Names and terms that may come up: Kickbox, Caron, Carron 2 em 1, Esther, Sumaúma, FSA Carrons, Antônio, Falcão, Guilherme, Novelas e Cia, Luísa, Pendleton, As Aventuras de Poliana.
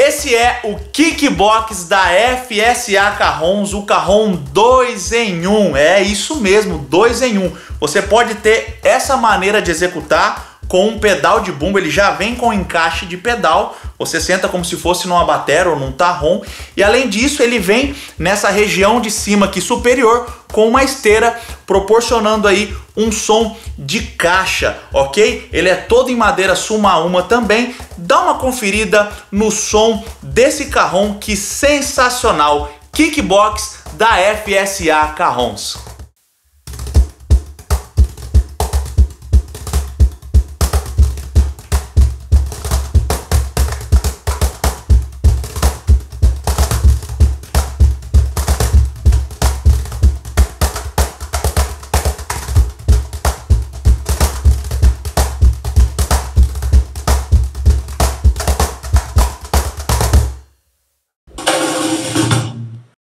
Esse é o Kickbox da FSA Carrons, o Carron 2 em 1. É isso mesmo, 2 em 1. Você pode ter essa maneira de executar com um pedal de bumbo. Ele já vem com encaixe de pedal. Você senta como se fosse numa batera ou num tarron. E além disso, ele vem nessa região de cima aqui superior com uma esteira, proporcionando aí um som de caixa, ok? Ele é todo em madeira Sumaúma também. Dá uma conferida no som desse Carron, que sensacional! Kickbox da FSA Carrons.